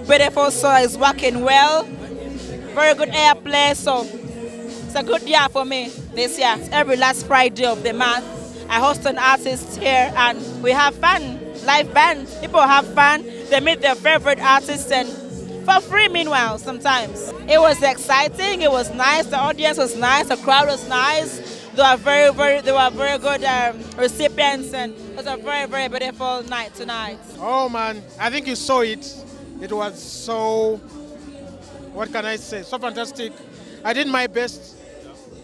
new breath also is working well. Very good airplay, so it's a good year for me this year. It's every last Friday of the month. I host an artist here and we have fun, live band. People have fun, they meet their favorite artists and for free meanwhile sometimes. It was exciting, it was nice, the audience was nice, the crowd was nice. They were very good recipients, and it was a very beautiful night tonight. Oh man, I think you saw it. It was so, what can I say, so fantastic. I did my best.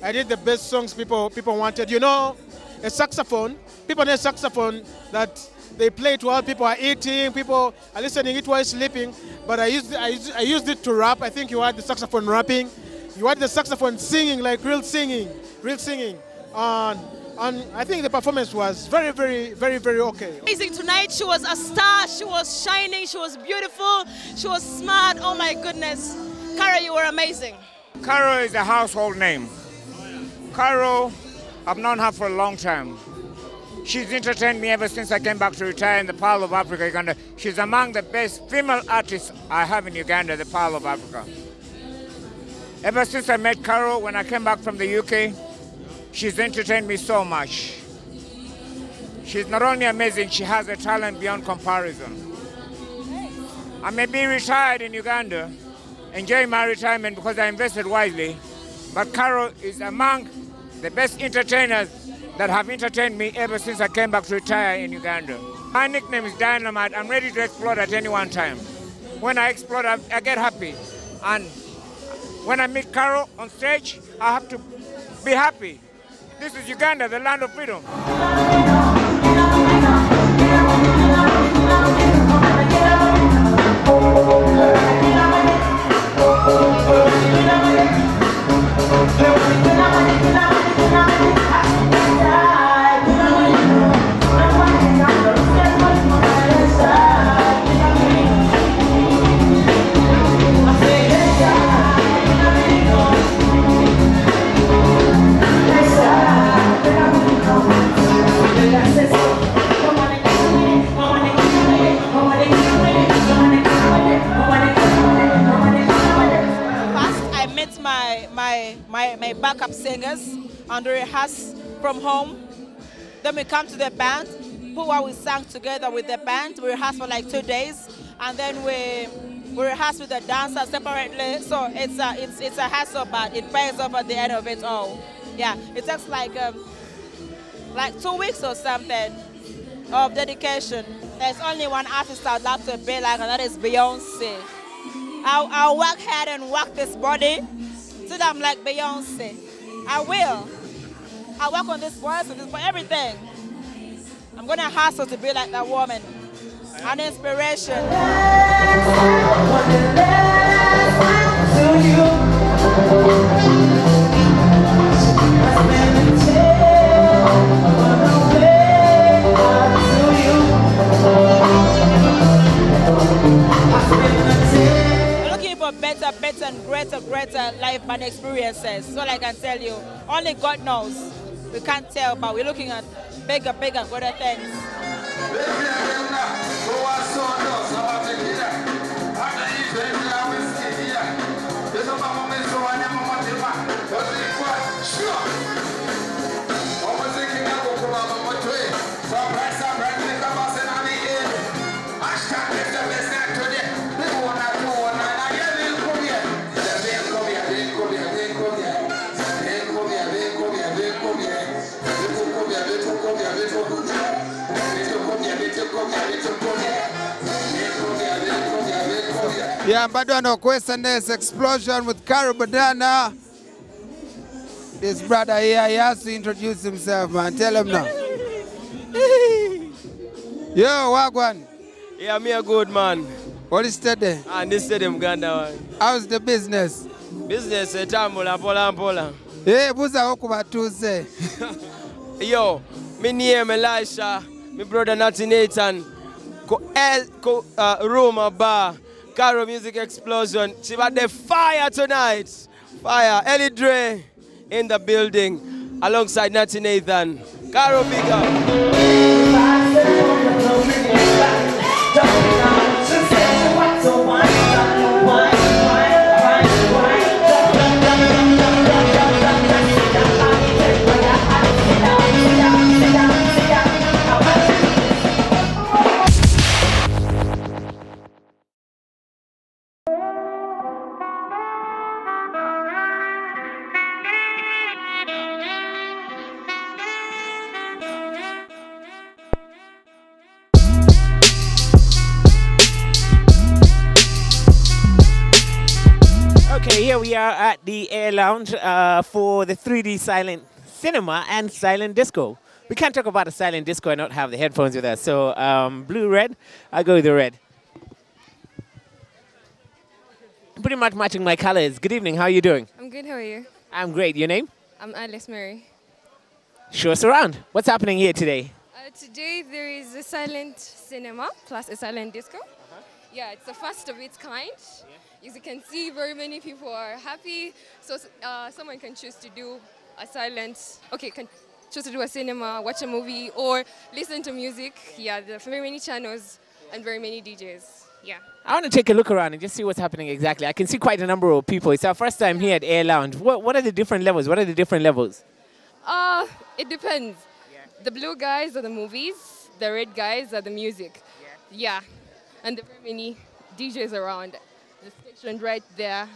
I did the best songs people wanted. You know, a saxophone, people need a saxophone that they play it while people are eating, people are listening it while sleeping, but I used it to rap. I think you had the saxophone rapping, you had the saxophone singing, like real singing. And I think the performance was very okay. Amazing tonight, she was a star, she was shining, she was beautiful, she was smart, oh my goodness. Caro, you were amazing. Caro is a household name. Caro, I've known her for a long time. She's entertained me ever since I came back to retire in the Pearl of Africa, Uganda. She's among the best female artists I have in Uganda, the Pearl of Africa. Ever since I met Caro when I came back from the UK, she's entertained me so much. She's not only amazing, she has a talent beyond comparison. I may be retired in Uganda, enjoying my retirement because I invested wisely, but Caro is among the best entertainers that have entertained me ever since I came back to retire in Uganda. My nickname is Dynamite. I'm ready to explode at any one time. When I explode, I get happy. And when I meet Caro on stage, I have to be happy. This is Uganda, the land of freedom. My backup singers and rehearse from home. Then we come to the band, we sang together with the band. We rehearse for like 2 days, and then we rehearse with the dancers separately. So it's a hassle, but it pays off at the end of it all. Yeah, it takes like 2 weeks or something of dedication. There's only one artist I'd love to be like, and that is Beyoncé. I'll work hard and work this body. I'm like Beyonce. I will. I work on this voice and this, everything. I'm gonna hustle to be like that woman. An inspiration. Better and greater life and experiences. So like I can tell you, only God knows. We can't tell, but we're looking at bigger, greater things. Yeah, bado anakwesa this explosion with Karibadana. This brother here, he has to introduce himself, man. Tell him now. Yo, Wagwan. Yeah, me a good man. What is today? And this today Uganda. How's the business? Business etambula pola. Eh, buza okubatuze. Yo, me name Elisha, me brother Nati Nathan. Rumor bar. Caro Music Explosion. She had the fire tonight. Fire. Ellie Dre in the building alongside Nati Nathan. Caro, big up. Okay, here we are at the Air Lounge for the 3D silent cinema and silent disco. We can't talk about a silent disco and not have the headphones with us. So blue, red, I'll go with the red. Pretty much matching my colors. Good evening, how are you doing? I'm good, how are you? I'm great, your name? I'm Alice Murray. Show us around. What's happening here today? Today there is a silent cinema plus a silent disco. Yeah, it's the first of its kind. Yeah. As you can see, very many people are happy. So someone can choose to do a silent, can choose to do a cinema, watch a movie, or listen to music. Yeah, there are very many channels and very many DJs. Yeah. I want to take a look around and just see what's happening exactly. I can see quite a number of people. It's our first time here at Air Lounge. What are the different levels? What are the different levels? It depends. Yeah. The blue guys are the movies. The red guys are the music. Yeah. And there are many DJs around. The station right there.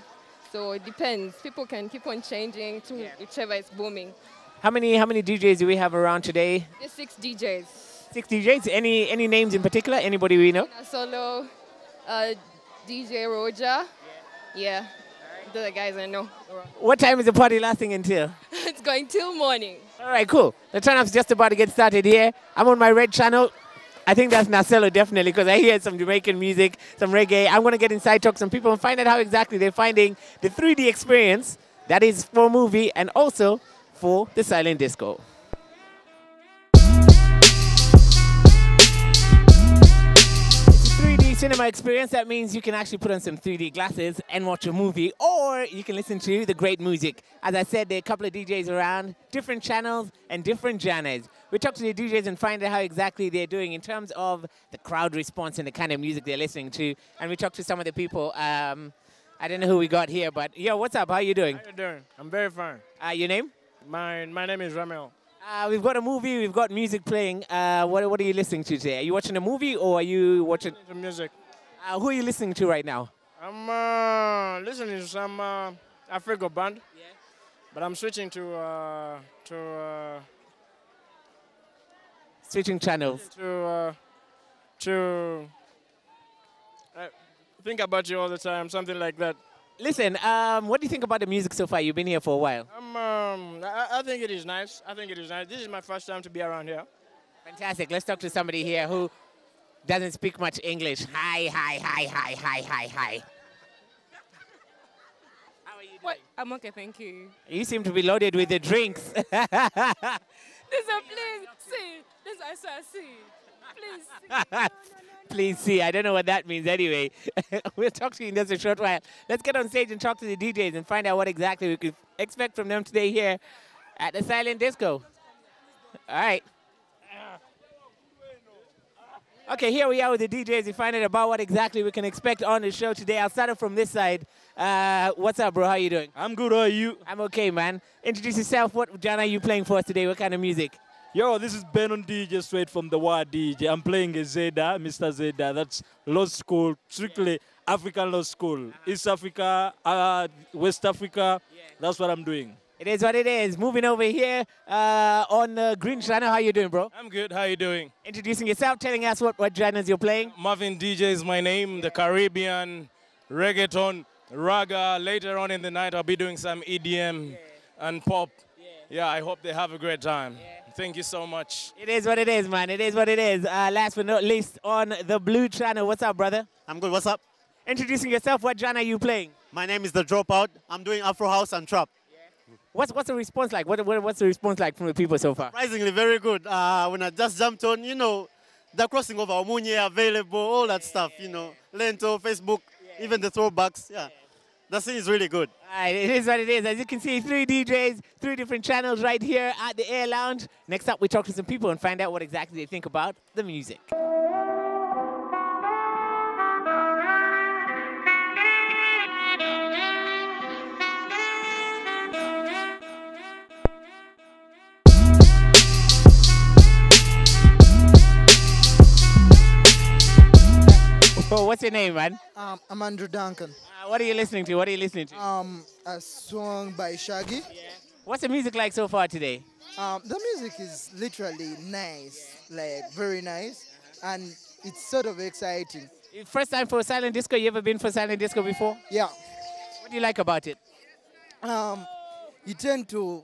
So it depends. People can keep on changing to whichever is booming. How many DJs do we have around today? There's 6 DJs. 6 DJs? Any names in particular? Anybody we know? Solo, DJ Roger. Yeah. Those are the guys I know. What time is the party lasting until? It's going till morning. All right, cool. The turn-up's just about to get started here. I'm on my red channel. I think that's Marcelo, definitely, because I hear some Jamaican music, some reggae. I'm going to get inside, talk to some people, and find out how exactly they're finding the 3D experience that is for movie and also for the silent disco. It's a 3D cinema experience. That means you can actually put on some 3D glasses and watch a movie, or you can listen to the great music. As I said, there are a couple of DJs around, different channels and different genres. We talk to the DJs and find out how exactly they're doing in terms of the crowd response and the kind of music they're listening to. And we talk to some of the people. I don't know who we got here, but yo, what's up? How are you doing? How you doing? I'm very fine. Your name? My name is Ramel. We've got a movie. We've got music playing. What are you listening to today? Are you watching a movie or are you watching music? Who are you listening to right now? I'm listening to some African band. Yeah. But I'm switching to switching channels. To think about you all the time, something like that. Listen, what do you think about the music so far? You've been here for a while. I think it is nice. This is my first time to be around here. Fantastic. Let's talk to somebody here who doesn't speak much English. Hi. How are you doing? What? I'm okay, thank you. You seem to be loaded with the drinks. There's a please see. There's a see. Please see. No. Please see. I don't know what that means anyway. We'll talk to you in just a short while. Let's get on stage and talk to the DJs and find out what exactly we could expect from them today here at the silent disco. All right. Okay, here we are with the DJs. We find out about what exactly we can expect on the show today. I'll start off from this side. What's up, bro? How are you doing? I'm good. How are you? I'm okay, man. Introduce yourself. What genre are you playing for us today? What kind of music? Yo, this is Ben on DJ, straight from the Word DJ. I'm playing a Zeda, Mr. Zeda. That's Lost School, strictly African Lost School. East Africa, West Africa. Yeah. That's what I'm doing. It is what it is. Moving over here on Green Channel. How are you doing, bro? I'm good. How are you doing? Introducing yourself, telling us what genres you're playing. Marvin DJ is my name. Yeah. The Caribbean, reggaeton, raga. Later on in the night, I'll be doing some EDM and pop. Yeah. I hope they have a great time. Yeah. Thank you so much. It is what it is, man. It is what it is. Last but not least, on the Blue Channel. What's up, brother? I'm good. What's up? Introducing yourself. What genre are you playing? My name is The Dropout. I'm doing Afro House and Trap. What's the response like? What's the response like from the people so far? Surprisingly, very good. When I just jumped on, you know, the crossing over Omunye, available, all that stuff, you know, Lento, Facebook, even the throwbacks. Yeah, that thing is really good. All right, it is what it is. As you can see, 3 DJs, 3 different channels right here at the Air Lounge. Next up, we talk to some people and find out what exactly they think about the music. Oh, what's your name, man? I'm Andrew Duncan. What are you listening to? A song by Shaggy. Yeah. What's the music like so far today? The music is literally nice, like very nice, and it's sort of exciting. First time for silent disco? You ever been for silent disco before? Yeah. What do you like about it? You tend to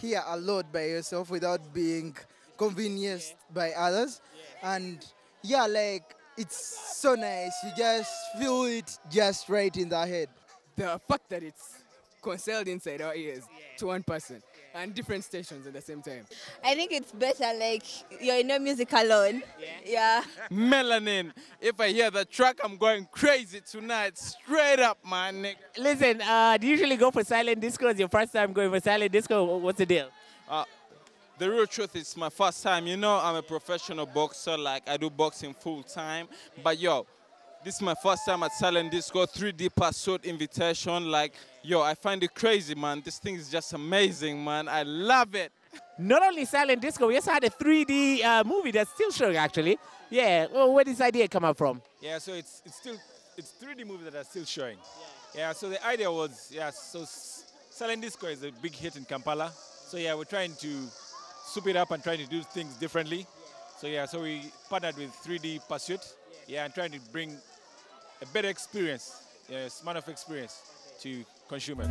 hear a lot by yourself without being convinced by others. And yeah, like, it's so nice. You just feel it just right in the head. The fact that it's concealed inside our ears to one person and different stations at the same time. I think it's better, like, you're in no music alone. Yeah. Melanin. If I hear the track, I'm going crazy tonight. Straight up, man. Listen, do you usually go for silent disco? It's your first time going for silent disco? What's the deal? The real truth is my first time. You know, I'm a professional boxer. Like, I do boxing full time. But, yo, this is my first time at silent disco, 3D Passout invitation. Like, yo, I find it crazy, man. This thing is just amazing, man. I love it. Not only silent disco, we also had a 3D movie that's still showing, actually. Yeah, well, where did this idea come up from? Yeah, so it's 3D movies that are still showing. Yeah, so the idea was, so silent disco is a big hit in Kampala. So, yeah, we're trying to soup it up and trying to do things differently. So, yeah, so we partnered with 3D Passout. Yeah, and trying to bring a better experience, a smart enough experience to consumers.